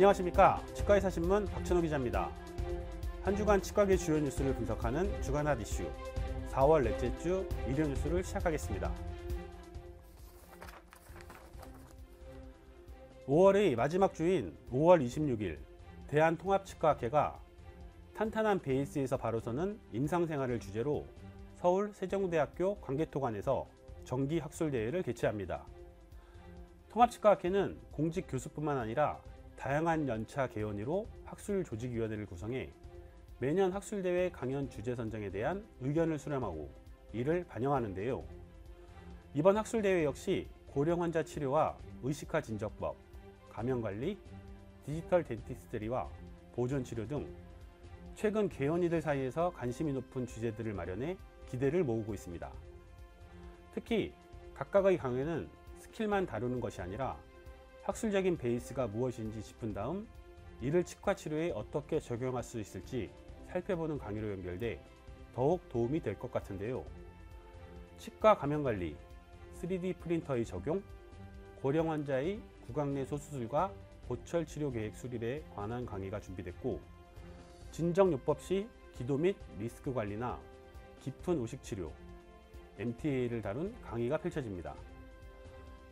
안녕하십니까. 치과의사 신문 박찬호 기자입니다. 한 주간 치과계 주요 뉴스를 분석하는 주간 핫 이슈 4월 넷째 주 일요 뉴스를 시작하겠습니다. 5월의 마지막 주인 5월 26일 대한통합치과학회가 탄탄한 베이스에서 바로서는 임상생활을 주제로 서울 세종대학교 관계토관에서 정기학술대회를 개최합니다. 통합치과학회는 공직 교수뿐만 아니라 다양한 연차 개원의로 학술조직위원회를 구성해 매년 학술대회 강연 주제 선정에 대한 의견을 수렴하고 이를 반영하는데요. 이번 학술대회 역시 고령 환자 치료와 의식화 진정법, 감염관리, 디지털 덴티스트리와 보존치료 등 최근 개원이들 사이에서 관심이 높은 주제들을 마련해 기대를 모으고 있습니다. 특히 각각의 강연은 스킬만 다루는 것이 아니라 학술적인 베이스가 무엇인지 짚은 다음 이를 치과 치료에 어떻게 적용할 수 있을지 살펴보는 강의로 연결돼 더욱 도움이 될 것 같은데요. 치과 감염관리, 3D 프린터의 적용, 고령 환자의 구강 내 소수술과 보철 치료 계획 수립에 관한 강의가 준비됐고, 진정요법 시 기도 및 리스크 관리나 깊은 오식 치료, MTA를 다룬 강의가 펼쳐집니다.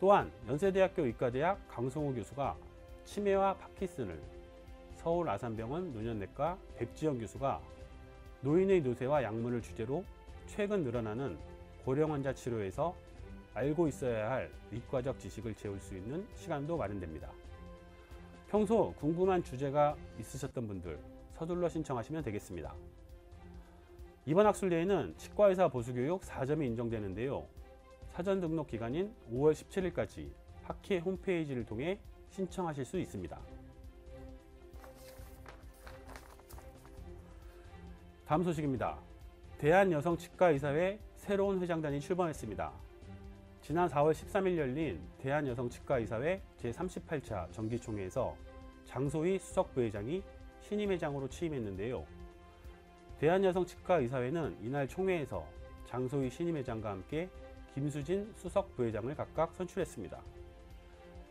또한 연세대학교 의과대학 강성호 교수가 치매와 파킨슨을, 서울 아산병원 노년내과 백지영 교수가 노인의 노쇠와 약물을 주제로 최근 늘어나는 고령 환자 치료에서 알고 있어야 할 의과적 지식을 채울 수 있는 시간도 마련됩니다. 평소 궁금한 주제가 있으셨던 분들 서둘러 신청하시면 되겠습니다. 이번 학술대회는 치과의사 보수교육 4점이 인정되는데요. 사전 등록 기간인 5월 17일까지 학회 홈페이지를 통해 신청하실 수 있습니다. 다음 소식입니다. 대한여성치과의사회 새로운 회장단이 출범했습니다. 지난 4월 13일 열린 대한여성치과의사회 제38차 정기총회에서 장소희 수석부회장이 신임 회장으로 취임했는데요. 대한여성치과의사회는 이날 총회에서 장소희 신임 회장과 함께 김수진 수석 부회장을 각각 선출했습니다.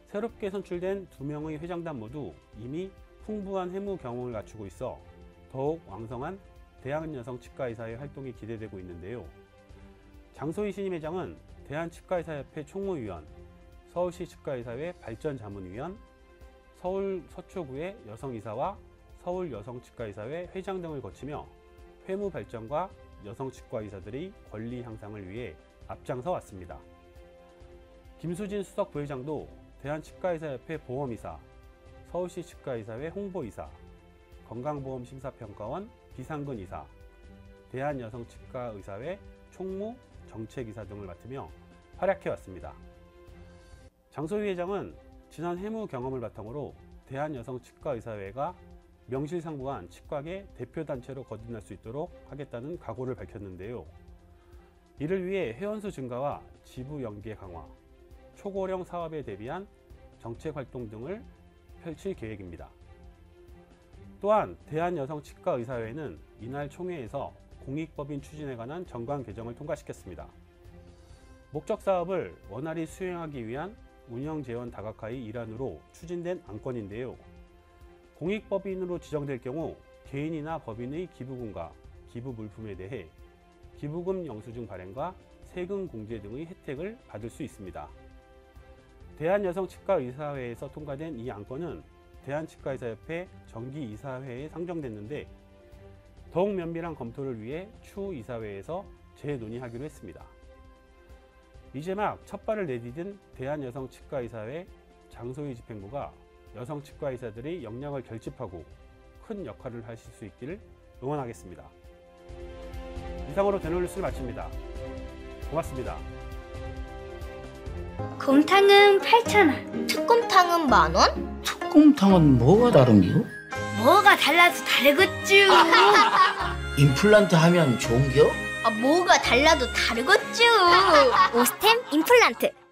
새롭게 선출된 두 명의 회장단 모두 이미 풍부한 해무 경험을 갖추고 있어 더욱 왕성한 대한여성치과의사회 활동이 기대되고 있는데요. 장소희 신임 회장은 대한치과의사협회 총무위원, 서울시 치과의사회 발전자문위원, 서울 서초구의 여성의사와 서울 여성치과의사회 회장 등을 거치며 회무 발전과 여성치과의사들의 권리 향상을 위해 앞장서 왔습니다. 김수진 수석 부회장도 대한치과의사협회 보험이사, 서울시 치과의사회 홍보이사, 건강보험심사평가원 비상근이사, 대한여성치과의사회 총무, 정책이사 등을 맡으며 활약해왔습니다. 장소희 회장은 지난 해무 경험을 바탕으로 대한여성치과의사회가 명실상부한 치과계 대표단체로 거듭날 수 있도록 하겠다는 각오를 밝혔는데요. 이를 위해 회원수 증가와 지부 연계 강화, 초고령 사업에 대비한 정책활동 등을 펼칠 계획입니다. 또한 대한여성치과의사회는 이날 총회에서 공익법인 추진에 관한 정관 개정을 통과시켰습니다. 목적 사업을 원활히 수행하기 위한 운영재원 다각화의 일환으로 추진된 안건인데요. 공익법인으로 지정될 경우 개인이나 법인의 기부금과 기부 물품에 대해 기부금 영수증 발행과 세금 공제 등의 혜택을 받을 수 있습니다. 대한여성치과의사회에서 통과된 이 안건은 대한치과의사협회 정기이사회에 상정됐는데 더욱 면밀한 검토를 위해 추후 이사회에서 재논의하기로 했습니다. 이제 막 첫 발을 내디딘 대한여성치과의사회 장소희 집행부가 여성치과의사들의 역량을 결집하고 큰 역할을 하실 수 있기를 응원하겠습니다. 이상으로 대놀 뉴스를 마칩니다. 고맙습니다. 곰탕은 8,000원, 특곰탕은 만원? 특곰탕은 뭐가 다른겨? 뭐가 달라서 다르겠쥬. 임플란트 하면 좋은겨? 뭐가 달라도 다르겠쥬. 오스템 임플란트.